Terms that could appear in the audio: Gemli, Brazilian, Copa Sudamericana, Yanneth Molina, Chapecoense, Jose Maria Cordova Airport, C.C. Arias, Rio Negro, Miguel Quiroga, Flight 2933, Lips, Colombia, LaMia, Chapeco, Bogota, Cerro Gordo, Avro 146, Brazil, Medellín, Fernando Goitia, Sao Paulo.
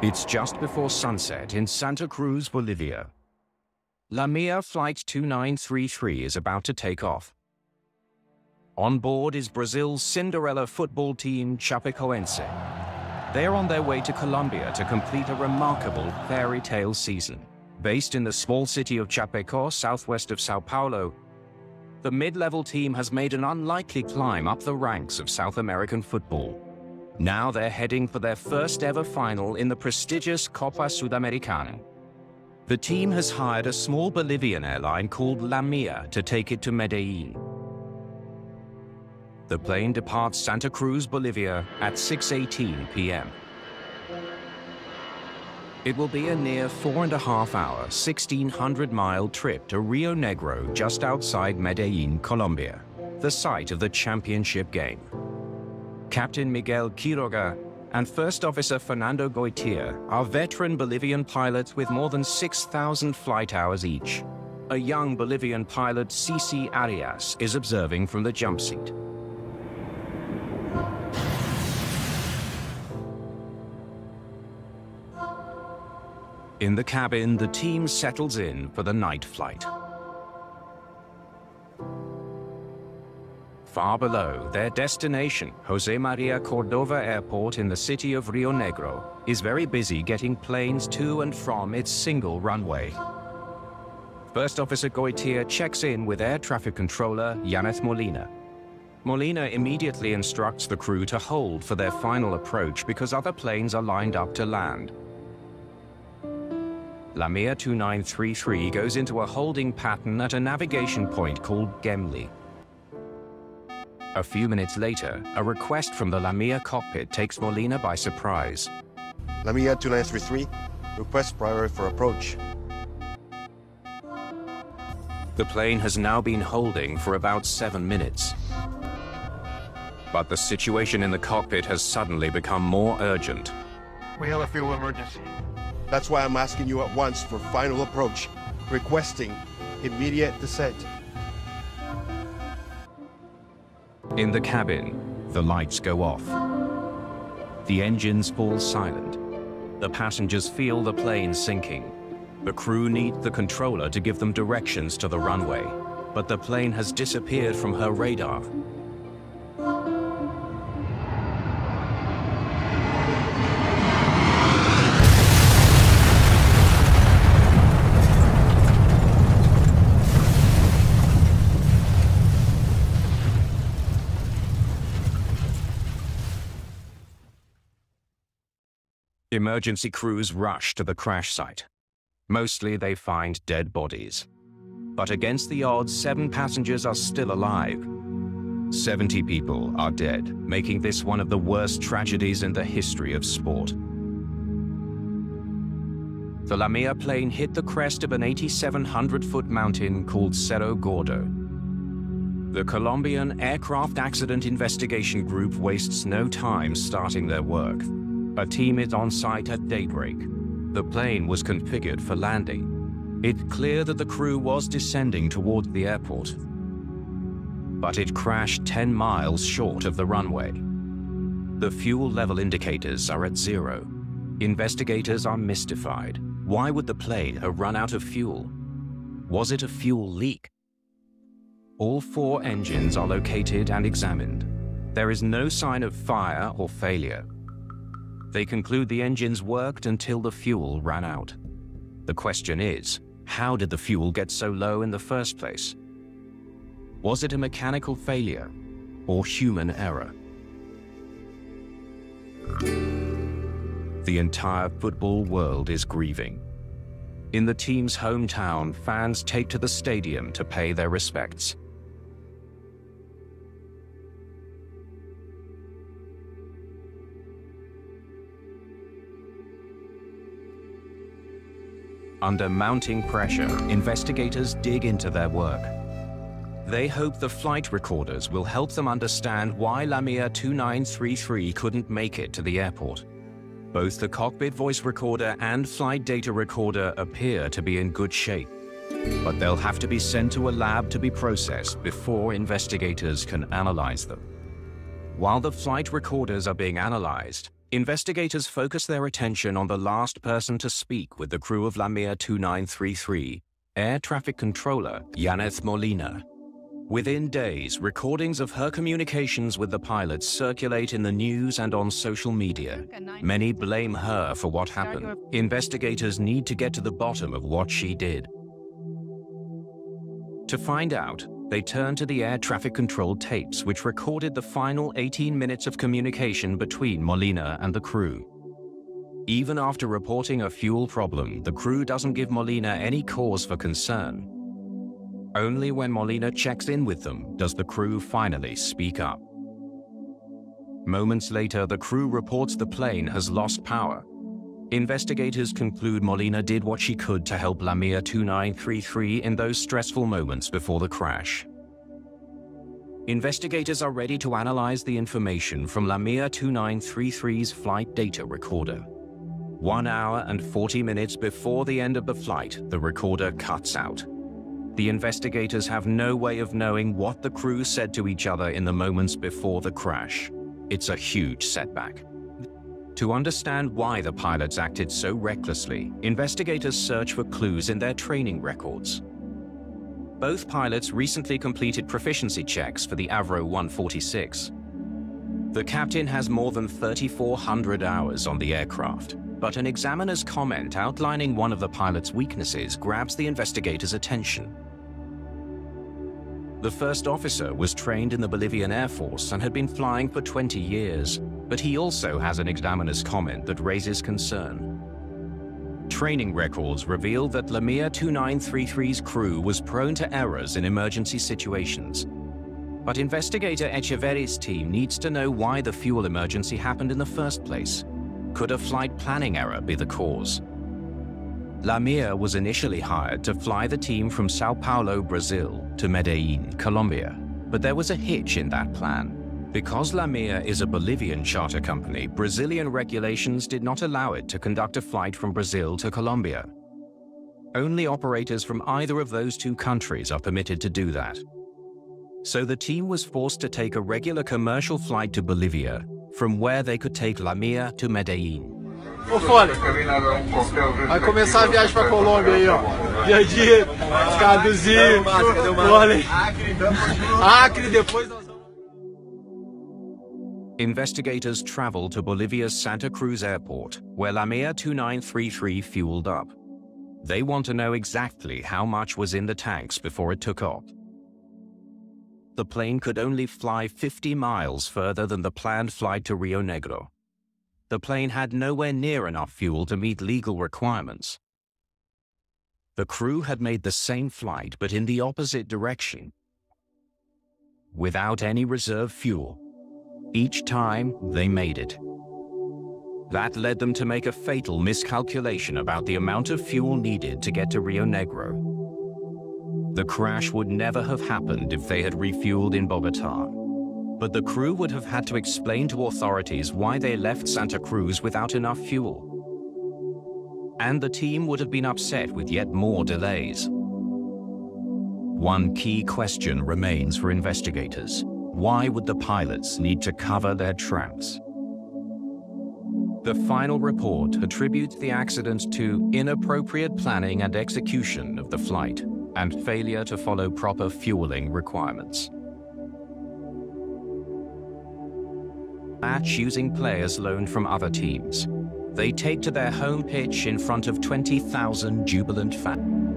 It's just before sunset in Santa Cruz, Bolivia. LaMia Flight 2933 is about to take off. On board is Brazil's Cinderella football team, Chapecoense. They are on their way to Colombia to complete a remarkable fairy tale season. Based in the small city of Chapeco, southwest of Sao Paulo, the mid-level team has made an unlikely climb up the ranks of South American football. Now they're heading for their first ever final in the prestigious Copa Sudamericana. The team has hired a small Bolivian airline called LaMia to take it to Medellin. The plane departs Santa Cruz, Bolivia at 6:18 p.m. It will be a near 4.5-hour, 1,600-mile trip to Rio Negro, just outside Medellin, Colombia, the site of the championship game. Captain Miguel Quiroga and First Officer Fernando Goitia are veteran Bolivian pilots with more than 6,000 flight hours each. A young Bolivian pilot, C.C. Arias, is observing from the jump seat. In the cabin, the team settles in for the night flight. Far below, their destination, Jose Maria Cordova Airport in the city of Rio Negro, is very busy getting planes to and from its single runway. First Officer Goitia checks in with Air Traffic Controller Yanneth Molina. Molina immediately instructs the crew to hold for their final approach because other planes are lined up to land. LaMia 2933 goes into a holding pattern at a navigation point called Gemli. A few minutes later, a request from the LaMia cockpit takes Molina by surprise. LaMia 2933, request priority for approach. The plane has now been holding for about 7 minutes. But the situation in the cockpit has suddenly become more urgent. We have a fuel emergency. That's why I'm asking you at once for final approach, requesting immediate descent. In the cabin, the lights go off. The engines fall silent. The passengers feel the plane sinking. The crew need the controller to give them directions to the runway, but the plane has disappeared from her radar. Emergency crews rush to the crash site. Mostly they find dead bodies. But against the odds, 7 passengers are still alive. 70 people are dead, making this one of the worst tragedies in the history of sport. The LaMia plane hit the crest of an 8,700-foot mountain called Cerro Gordo. The Colombian Aircraft Accident Investigation Group wastes no time starting their work. A team is on site at daybreak. The plane was configured for landing. It's clear that the crew was descending toward the airport, but it crashed 10 miles short of the runway. The fuel level indicators are at zero. Investigators are mystified. Why would the plane have run out of fuel? Was it a fuel leak? All 4 engines are located and examined. There is no sign of fire or failure. They conclude the engines worked until the fuel ran out. The question is, how did the fuel get so low in the first place? Was it a mechanical failure or human error? The entire football world is grieving. In the team's hometown, fans take to the stadium to pay their respects. Under mounting pressure, investigators dig into their work. They hope the flight recorders will help them understand why LaMia 2933 couldn't make it to the airport. Both the cockpit voice recorder and flight data recorder appear to be in good shape, but they'll have to be sent to a lab to be processed before investigators can analyze them. While the flight recorders are being analyzed, Investigators focus their attention on the last person to speak with the crew of LaMia 2933, air traffic controller Yanneth Molina. Within days, recordings of her communications with the pilots circulate in the news and on social media. Many blame her for what happened. Investigators need to get to the bottom of what she did. To find out, they turn to the air traffic control tapes, which recorded the final 18 minutes of communication between Molina and the crew. Even after reporting a fuel problem, the crew doesn't give Molina any cause for concern. Only when Molina checks in with them does the crew finally speak up. Moments later, the crew reports the plane has lost power. Investigators conclude Molina did what she could to help LaMia 2933 in those stressful moments before the crash. Investigators are ready to analyze the information from LaMia 2933's flight data recorder. 1 hour and 40 minutes before the end of the flight, the recorder cuts out. The investigators have no way of knowing what the crew said to each other in the moments before the crash. It's a huge setback. To understand why the pilots acted so recklessly, investigators search for clues in their training records. Both pilots recently completed proficiency checks for the Avro 146. The captain has more than 3,400 hours on the aircraft, but an examiner's comment outlining one of the pilot's weaknesses grabs the investigators' attention. The first officer was trained in the Bolivian Air Force and had been flying for 20 years, but he also has an examiner's comment that raises concern. Training records reveal that LaMia 2933's crew was prone to errors in emergency situations. But investigator Echeverri's team needs to know why the fuel emergency happened in the first place. Could a flight planning error be the cause? LaMia was initially hired to fly the team from Sao Paulo, Brazil, to Medellin, Colombia. But there was a hitch in that plan. Because LaMia is a Bolivian charter company, Brazilian regulations did not allow it to conduct a flight from Brazil to Colombia. Only operators from either of those two countries are permitted to do that. So the team was forced to take a regular commercial flight to Bolivia, from where they could take LaMia to Medellin. Ô Fone, vai começar a viagem pra Colômbia aí, ó. Dia a dia, escadozinho, Fone. Acre, depois nós vamos. Investigators travel to Bolivia's Santa Cruz Airport, where LaMia 2933 fueled up. They want to know exactly how much was in the tanks before it took off. The plane could only fly 50 miles further than the planned flight to Rio Negro. The plane had nowhere near enough fuel to meet legal requirements. The crew had made the same flight, but in the opposite direction, without any reserve fuel. Each time, they made it. That led them to make a fatal miscalculation about the amount of fuel needed to get to Rio Negro. The crash would never have happened if they had refueled in Bogota. But the crew would have had to explain to authorities why they left Santa Cruz without enough fuel. And the team would have been upset with yet more delays. One key question remains for investigators. Why would the pilots need to cover their tracks? The final report attributes the accident to inappropriate planning and execution of the flight, and failure to follow proper fueling requirements. Match using players loaned from other teams. They take to their home pitch in front of 20,000 jubilant fans.